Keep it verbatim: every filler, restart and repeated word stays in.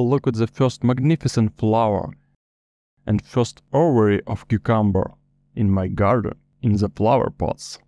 look at the first magnificent flower and first ovary of cucumber in my garden in the flower pots.